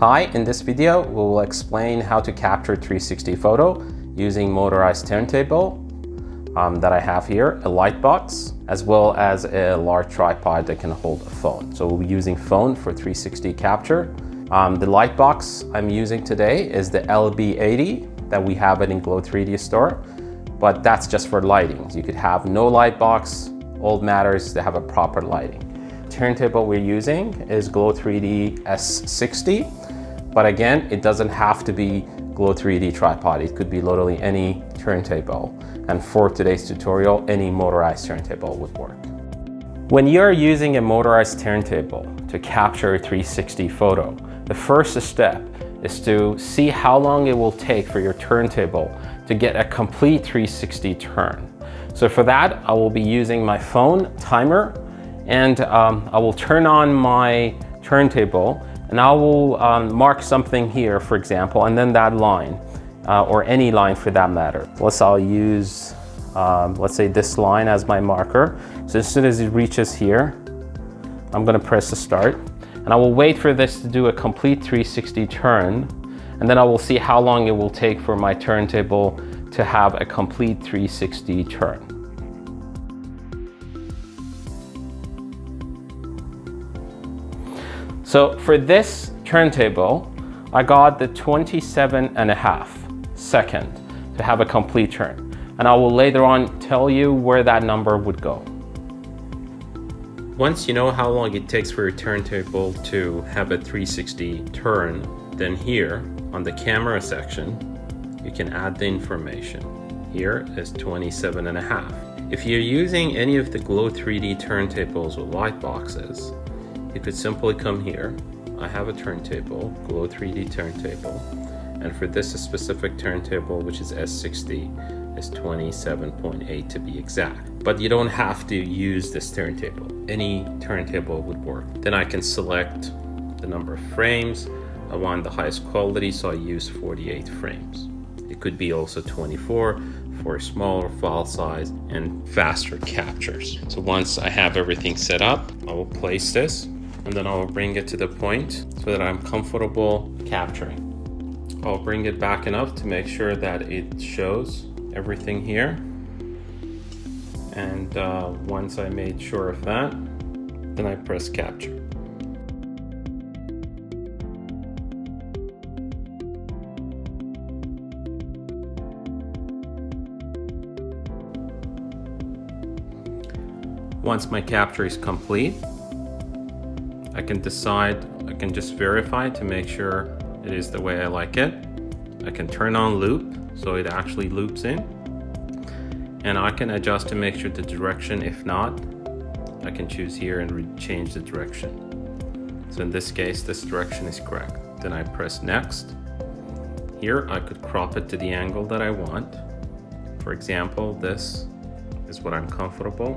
Hi, in this video, we will explain how to capture 360 photo using motorized turntable that I have here, a light box, as well as a large tripod that can hold a phone. So we'll be using phone for 360 capture. The light box I'm using today is the LB80 that we have it in Glo3D Store, but that's just for lighting. You could have no light box, all matters to have a proper lighting. Turntable we're using is Glo3D S60, but again, it doesn't have to be Glo3D tripod. It could be literally any turntable. And for today's tutorial, any motorized turntable would work. When you're using a motorized turntable to capture a 360 photo, the first step is to see how long it will take for your turntable to get a complete 360 turn. So for that, I will be using my phone timer, and I will turn on my turntable, and I will mark something here, for example, and then that line, or any line for that matter. I'll use, let's say this line as my marker. So as soon as it reaches here, I'm gonna press the start, and I will wait for this to do a complete 360 turn, and then I will see how long it will take for my turntable to have a complete 360 turn. So for this turntable, I got the 27.5 seconds to have a complete turn. And I will later on tell you where that number would go. Once you know how long it takes for your turntable to have a 360 turn, then here on the camera section, you can add the information. Here is 27.5. If you're using any of the Glo3D turntables or light boxes, you could simply come here. I have a turntable, Glo3D turntable, and for this specific turntable, which is S60, is 27.8 to be exact. But you don't have to use this turntable. Any turntable would work. Then I can select the number of frames. I want the highest quality, so I use 48 frames. It could be also 24 for a smaller file size and faster captures. So once I have everything set up, I will place this, and then I'll bring it to the point so that I'm comfortable capturing. I'll bring it back enough to make sure that it shows everything here. And once I made sure of that, then I press capture. Once my capture is complete, I can decide, I can just verify to make sure it is the way I like it. I can turn on loop so it actually loops in, and I can adjust to make sure the direction. If not, I can choose here and change the direction. So in this case, this direction is correct. Then I press next. Here I could crop it to the angle that I want. For example, this is what I'm comfortable,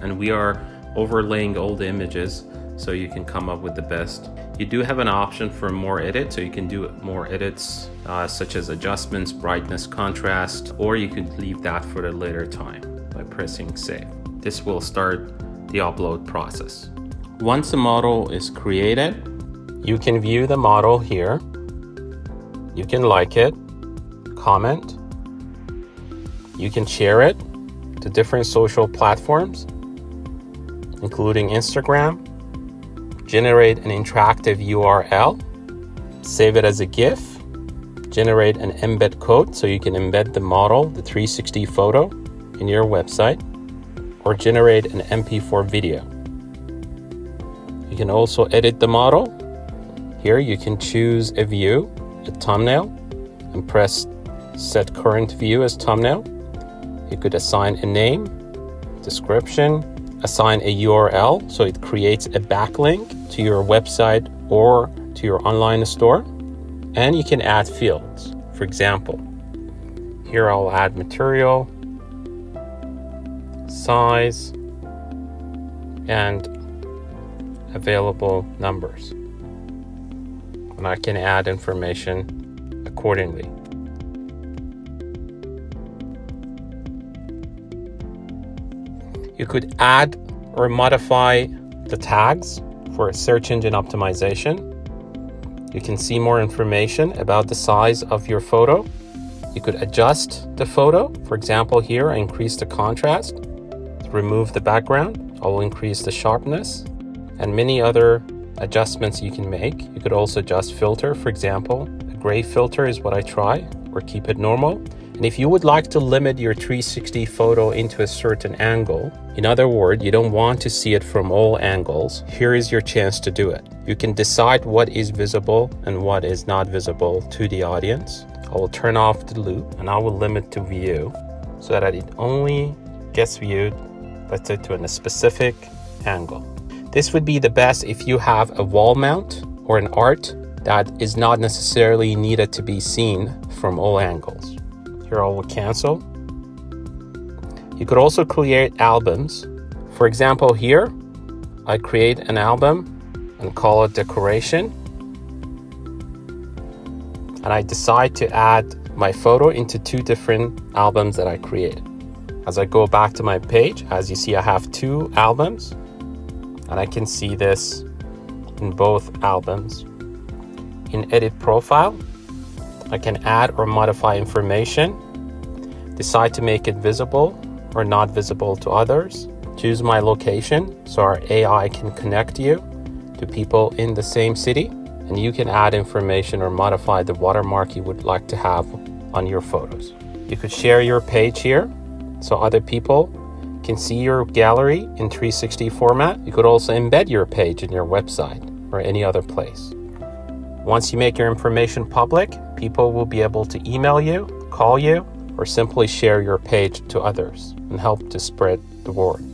and we are overlaying all the images so you can come up with the best. You do have an option for more edits, so you can do more edits such as adjustments, brightness, contrast, or you could leave that for a later time by pressing save. This will start the upload process. Once a model is created, you can view the model here. You can like it, comment, you can share it to different social platforms, including Instagram, generate an interactive URL, save it as a GIF, generate an embed code so you can embed the model, the 360 photo in your website, or generate an MP4 video. You can also edit the model. Here you can choose a view, a thumbnail, and press set current view as thumbnail. You could assign a name, description, assign a URL so it creates a backlink to your website or to your online store, and you can add fields. For example, here I'll add material, size, and available numbers, and I can add information accordingly. You could add or modify the tags for search engine optimization. You can see more information about the size of your photo. You could adjust the photo. For example, here I increase the contrast. To remove the background, I will increase the sharpness, and many other adjustments you can make. You could also adjust filter, for example. A gray filter is what I try, or keep it normal. And if you would like to limit your 360 photo into a certain angle, in other words, you don't want to see it from all angles, here is your chance to do it. You can decide what is visible and what is not visible to the audience. I will turn off the loop and I will limit to view so that it only gets viewed, let's say, to a specific angle. This would be the best if you have a wall mount or an art that is not necessarily needed to be seen from all angles. Here I will cancel. You could also create albums. For example, here I create an album and call it decoration. And I decide to add my photo into two different albums that I created. As I go back to my page, as you see, I have two albums. And I can see this in both albums. In Edit Profile, I can add or modify information, decide to make it visible or not visible to others, choose my location so our AI can connect you to people in the same city, and you can add information or modify the watermark you would like to have on your photos. You could share your page here so other people can see your gallery in 360 format. You could also embed your page in your website or any other place. Once you make your information public, people will be able to email you, call you, or simply share your page to others and help to spread the word.